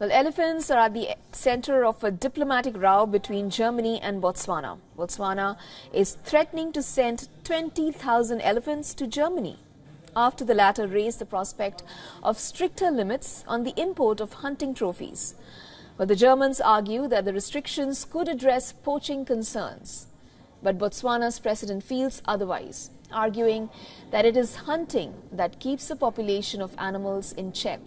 Well, elephants are at the center of a diplomatic row between Germany and Botswana. Botswana is threatening to send 20,000 elephants to Germany after the latter raised the prospect of stricter limits on the import of hunting trophies. But the Germans argue that the restrictions could address poaching concerns. But Botswana's president feels otherwise, arguing that it is hunting that keeps the population of animals in check.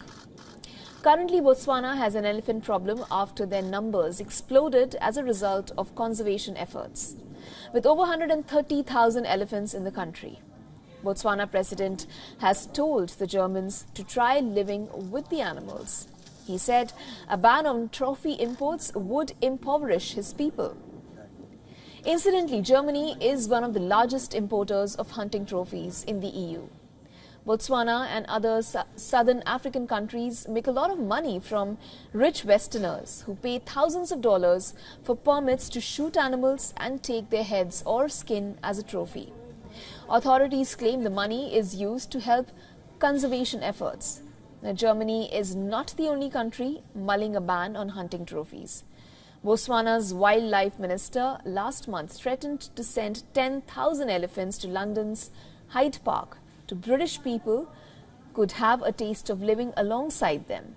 Currently, Botswana has an elephant problem after their numbers exploded as a result of conservation efforts, with over 130,000 elephants in the country. Botswana president has told the Germans to try living with the animals. He said a ban on trophy imports would impoverish his people. Incidentally, Germany is one of the largest importers of hunting trophies in the EU. Botswana and other southern African countries make a lot of money from rich Westerners who pay thousands of dollars for permits to shoot animals and take their heads or skin as a trophy. Authorities claim the money is used to help conservation efforts. Now, Germany is not the only country mulling a ban on hunting trophies. Botswana's wildlife minister last month threatened to send 10,000 elephants to London's Hyde Park. British people could have a taste of living alongside them.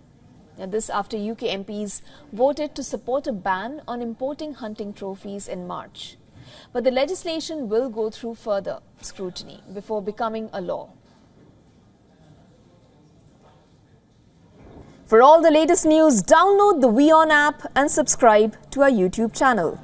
And this after UK MPs voted to support a ban on importing hunting trophies in March. But the legislation will go through further scrutiny before becoming a law. For all the latest news, download the WION app and subscribe to our YouTube channel.